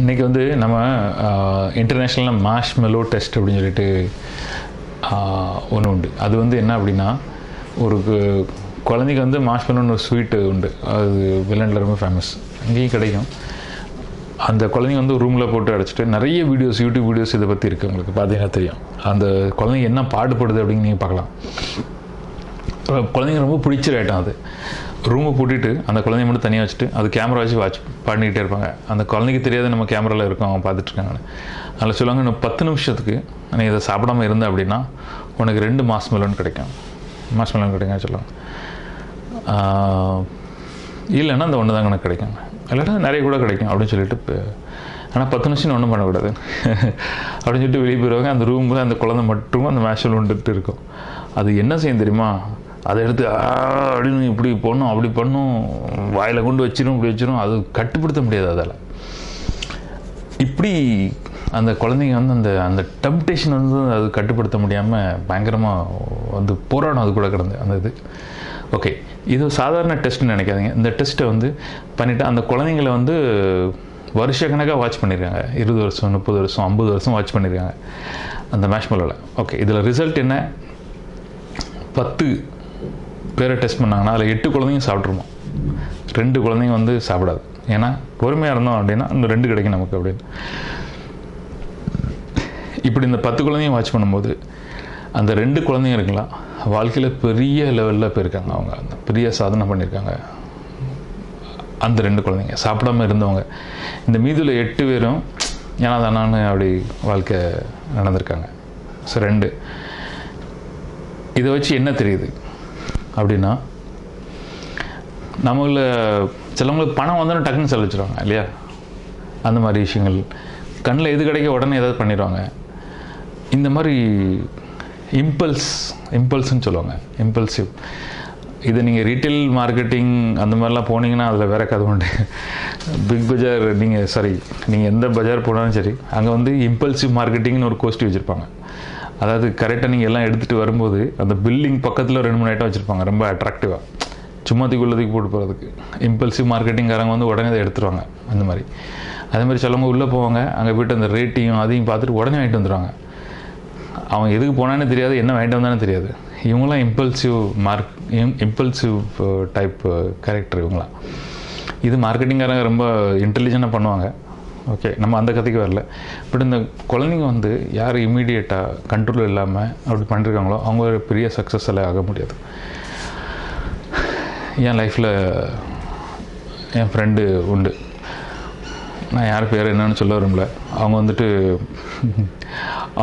இன்னைக்கு வந்து நம்ம இன்டர்நேஷ்னலாக மார்ஷ்மெலோ டெஸ்ட் அப்படின்னு சொல்லிட்டு ஒன்று உண்டு. அது வந்து என்ன அப்படின்னா, ஒரு குழந்தைக்கு வந்து மார்ஷ்மெலோன்னு ஒரு ஸ்வீட்டு உண்டு. அது வெளிநாட்டில் ரொம்ப ஃபேமஸ், அங்கேயும் கிடைக்கும். அந்த குழந்தைங்க வந்து ரூமில் போட்டு அடைச்சிட்டு நிறைய வீடியோஸ், யூடியூப் வீடியோஸ் இதை பற்றி இருக்குது. உங்களுக்கு பார்த்தீங்கன்னா தெரியும் அந்த குழந்தைங்க என்ன பாடுபடுது அப்படின்னு நீங்கள் பார்க்கலாம். குழந்தைங்க ரொம்ப பிடிச்ச ஐட்டம் அது. ரூமை பூட்டிட்டு அந்த குழந்தைய மட்டும் தனியாக வச்சுட்டு அது கேமரா வச்சு பாடிக்கிட்டே இருப்பாங்க. அந்த குழந்தைக்கு தெரியாது நம்ம கேமராவில் இருக்கோம், அவங்க பார்த்துட்ருக்காங்கன்னு. அதில் சொல்லுவாங்க, இன்னும் 10 நிமிஷத்துக்கு நீ இதை சாப்பிடாமல் இருந்தேன் அப்படின்னா உனக்கு 2 மார்ஷ்மெலோன்னு கிடைக்கும், மார்ஷ்மெலோன் கிடைக்கும் சொல்லுவாங்க. இல்லைன்னா அந்த ஒன்று தான் எனக்கு கிடைக்கும், இல்லைன்னா நிறைய கூட கிடைக்கும் அப்படின்னு சொல்லிட்டு. ஆனால் 10 நிமிஷம் ஒன்றும் பண்ணக்கூடாது அப்படின்னு சொல்லிட்டு வெளியே போயிடுவாங்க. அந்த ரூமில் அந்த குழந்தை மட்டும் அந்த மார்ஷ்மெலோ வந்துட்டு இருக்கும். அது என்ன செய்யும் தெரியுமா, அதை எடுத்து அப்படின்னு இப்படி பண்ணும், அப்படி பண்ணும், வாயில் கொண்டு வச்சிடும், இப்படி வச்சிடும். அது கட்டுப்படுத்த முடியாது. அதால் இப்படி அந்த குழந்தைங்க வந்து அந்த அந்த டெம்ப்டேஷன் வந்து அது கட்டுப்படுத்த முடியாமல் பயங்கரமாக வந்து போராடும். அது கூட கிடந்து அந்த இது ஓகே, இது சாதாரண டெஸ்ட்னு நினைக்காதீங்க. இந்த டெஸ்ட்டை வந்து பண்ணிவிட்டு அந்த குழந்தைங்கள வந்து வருஷக்கணக்காக வாட்ச் பண்ணியிருக்காங்க. 20 வருஷம், 30 வருஷம், 50 வருஷம் வாட்ச் பண்ணியிருக்காங்க அந்த மார்ஷ்மெலோவில். ஓகே, இதில் ரிசல்ட் என்ன, 10 பேரை டெஸ்ட் பண்ணாங்கன்னா அதில் 8 குழந்தைங்க சாப்பிட்ருமா, 2 குழந்தைங்க வந்து சாப்பிடாது. ஏன்னா பொறுமையாக இருந்தோம் அப்படின்னா இந்த 2 கிடைக்கும் நமக்கு அப்படின்னு. இப்படி இந்த 10 குழந்தைங்க வாட்ச் பண்ணும்போது அந்த 2 குழந்தைங்க இருக்குங்களா, வாழ்க்கையில் பெரிய லெவலில் போயிருக்காங்க. அவங்க பெரிய சாதனை பண்ணியிருக்காங்க. அந்த 2 குழந்தைங்க சாப்பிடாமல் இருந்தவங்க, இந்த மீதியில் 8 பேரும் ஏன்னா தானான்னு அப்படி வாழ்க்கை நடந்திருக்காங்க. ஸோ 2 இதை வச்சு என்ன தெரியுது அப்படின்னா, நம்மள சிலவங்களுக்கு பணம் வந்தோன்னு டக்குன்னு செலவிச்சிருவாங்க இல்லையா, அந்த மாதிரி விஷயங்கள். கண்ணில் எது கிடைக்க உடனே ஏதாவது பண்ணிடுவாங்க. இந்த மாதிரி இம்பல்ஸ்ன்னு சொல்லுவாங்க, இம்பல்சிவ். இதை நீங்கள் ரீட்டைல் மார்க்கெட்டிங் அந்த மாதிரிலாம் போனீங்கன்னா அதில் வேற கதை உண்டு. பிக் பஜார் நீங்கள் சாரி நீங்கள் எந்த பஜார் போனாலும் சரி, அங்கே வந்து இம்பல்சிவ் மார்க்கெட்டிங்னு ஒரு கோஷ்டி வச்சுருப்பாங்க. அதாவது கரெக்டாக நீங்கள் எல்லாம் எடுத்துகிட்டு வரும்போது அந்த பில்டிங் பக்கத்தில் 2-3 ஐட்டம் வச்சுருப்பாங்க ரொம்ப அட்ராக்டிவாக, சும்மா தூக்குள்ளதுக்கு போட்டு போகிறதுக்கு. இம்பல்சிவ் மார்க்கெட்டிங்காரங்க வந்து உடனே அதை எடுத்துருவாங்க. அந்த மாதிரி சிலவங்க உள்ளே போவாங்க, அங்கே போய்ட்டு அந்த ரேட்டையும் அதையும் பார்த்துட்டு உடனே வாங்கிட்டு வந்துடுவாங்க. அவங்க எதுக்கு போனான்னு தெரியாது, என்ன வாங்கிட்டு வந்தானே தெரியாது. இவங்களாம் இம்பல்சிவ் டைப் கேரக்டர் இவங்களாம். இது மார்க்கெட்டிங்காரங்க ரொம்ப இன்டெலிஜென்ட்டாக பண்ணுவாங்க. ஓகே, நம்ம அந்த கதைக்கு வரல. பட் இந்த குழந்தைங்க வந்து யார் இமீடியட்டாக கண்ட்ரோல் இல்லாமல் அப்படி பண்ணிருக்காங்களோ அவங்க ஒரு பெரிய சக்ஸஸில் ஆக முடியாது. என் லைஃப்பில் என் ஃப்ரெண்டு உண்டு, நான் யார் பேர் என்னன்னு சொல்ல வரும்ல. அவங்க வந்துட்டு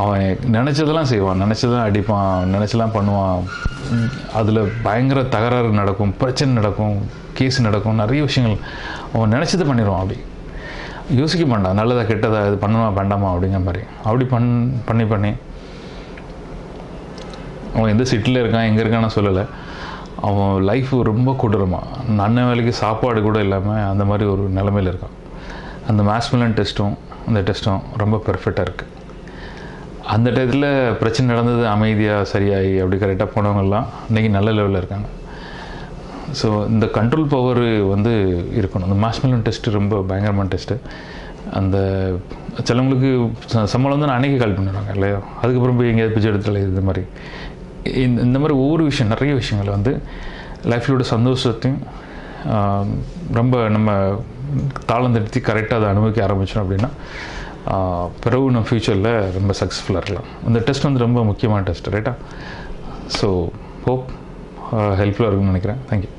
அவன் நினச்சதெல்லாம் செய்வான், நினச்சதெல்லாம் அடிப்பான், நினச்சதெல்லாம் பண்ணுவான். அதில் பயங்கர தகராறு நடக்கும், பிரச்சனை நடக்கும், கேஸ் நடக்கும், நிறைய விஷயங்கள். அவன் நினச்சதை பண்ணிடுவான், அப்படி யோசிக்க மாட்டான் நல்லதாக கெட்டதாக, இது பண்ணணுமா வேண்டாமா அப்படிங்கிற மாதிரி. அப்படி பண்ணி அவன் எந்த சிட்டியில் இருக்கான் எங்கே இருக்கான்னு சொல்லலை, அவன் லைஃப் ரொம்ப கொடூரமாக அண்ணன் வேலைக்கு சாப்பாடு கூட இல்லாமல் அந்த மாதிரி ஒரு நிலமையில் இருக்கான். அந்த மார்ஷ்மெலோ டெஸ்ட்டும் அந்த டெஸ்ட்டும் ரொம்ப பெர்ஃபெக்டாக இருக்குது. அந்த டயத்தில் பிரச்சனை நடந்தது அமைதியாக சரியாகி அப்படி கரெக்டாக போனவங்கெல்லாம் இன்றைக்கி நல்ல லெவலில் இருக்காங்க. ஸோ இந்த கண்ட்ரோல் பவர் வந்து இருக்கணும். அந்த மார்ஷ்மெலோ டெஸ்ட்டு ரொம்ப பயங்கரமான டெஸ்ட்டு. அந்த சிலவங்களுக்கு சம்பளம் வந்து அன்றைக்கி கால் பண்ணிடுவாங்க இல்லையா, அதுக்கப்புறம் போய் எங்கேயாவது பிச்சை எடுத்துல. இது மாதிரி இந்த மாதிரி ஒவ்வொரு விஷயம், நிறைய விஷயங்கள் வந்து லைஃப்லோட சந்தோஷத்தையும் ரொம்ப நம்ம தாளம் தடுத்து கரெக்டாக அதை அனுபவிக்க ஆரம்பித்தோம் அப்படின்னா பிறகு நம்ம ஃப்யூச்சரில் ரொம்ப சக்ஸஸ்ஃபுல்லாக இருக்கலாம். அந்த டெஸ்ட் வந்து ரொம்ப முக்கியமான டெஸ்ட் ரைட்டா. ஸோ ஹோப் ஹெல்ப்ஃபுல்லாக இருக்குன்னு நினைக்கிறேன். தேங்க்யூ.